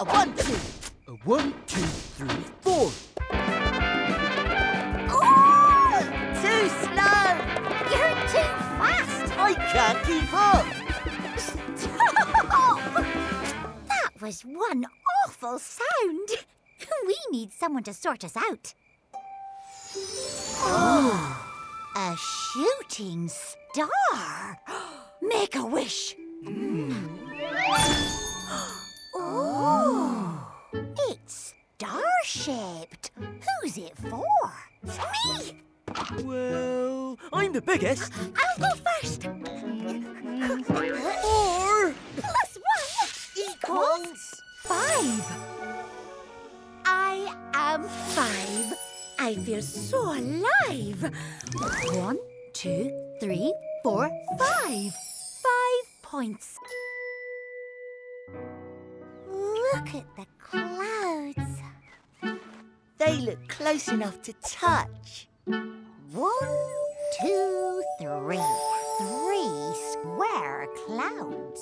A 1, 2, 3, 4. Ooh, too slow. You're too fast. I can't keep up. Stop! That was one awful sound. We need someone to sort us out. Oh. A shooting star. Make a wish. Oh. It's star-shaped. Who's it for? Me! Well, I'm the biggest. I'll go first. Four. Plus 1 equals 5. I am 5. I feel so alive. 1, 2, 3, 4, 5. 5 points. Look at the clouds. They look close enough to touch. 1, 2, 3. 3 square clouds.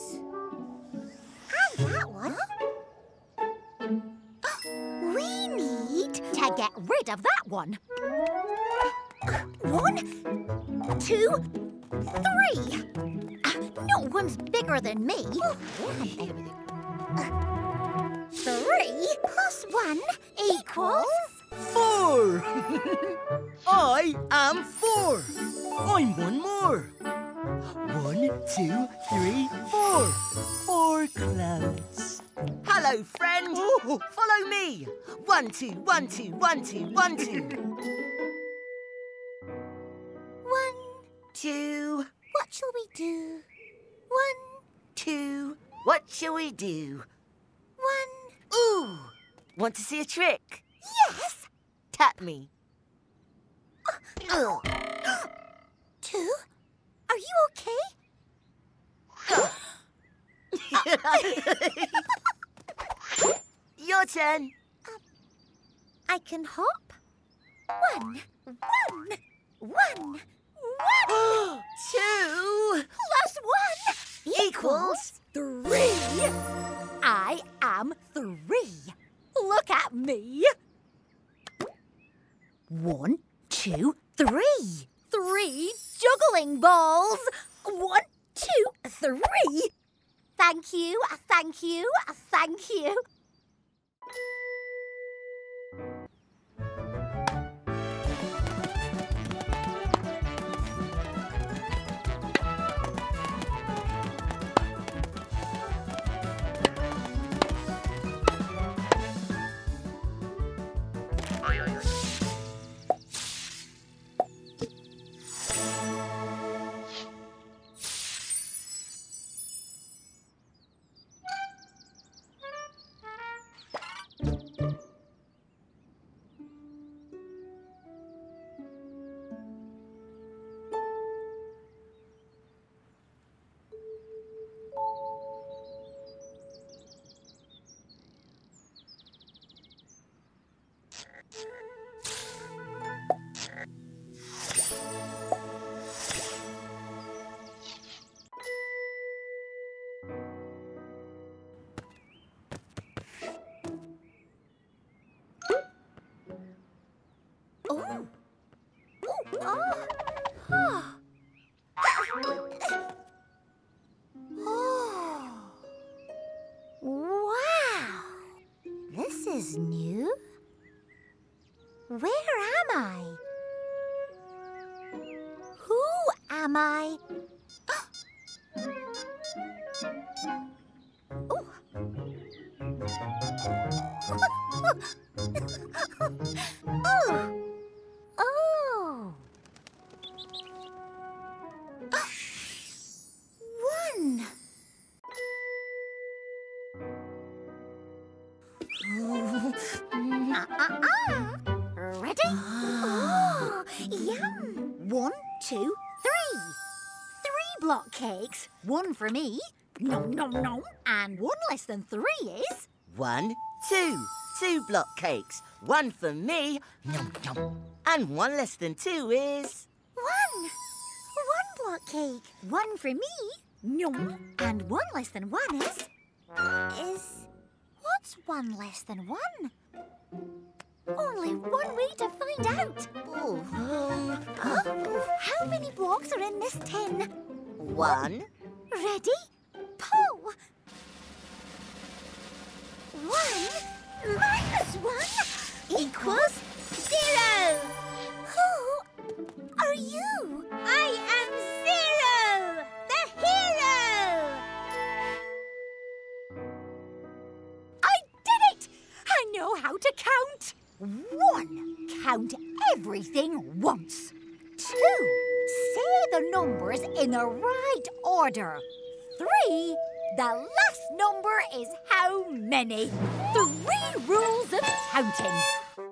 And that one. We need to get rid of that one. 1, 2, 3. No one's bigger than me. 3 plus 1 equals 4. I am 4. I'm 1 more. 1, 2, 3, 4. 4 clouds. Hello, friend. Oh. Follow me. 1, 2, 1, 2, 1, 2, 1, 2. 1, 2. What shall we do? 1, 2. What shall we do? 1. Ooh. Want to see a trick? Yes. Tap me. 2. Are you okay? Your turn. I can hop. 1, 1, 1, 1. 2 plus 1 equals 3. I am 3. Look at me. 1, 2, 3. 3 juggling balls. 1, 2, 3. Thank you, thank you, thank you. New? Where am I? Who am I? Oh. Oh. Oh. Oh. 1. Ready? Oh, yum! 1, 2, 3. 3 block cakes. 1 for me. Nom, nom, nom. And 1 less than 3 is... 1, 2. 2 block cakes. 1 for me. Nom, nom. And 1 less than 2 is... 1. 1 block cake. 1 for me. Nom. And 1 less than 1 is... What's one less than one? Only one way to find out. Oh. How many blocks are in this tin? One. Ready? Pull. One minus one equals zero. Who are you? I am Zero, the hero. I did it! I know how to count. One. Count everything once. Two. Say the numbers in the right order. Three. The last number is how many? 3 rules of counting.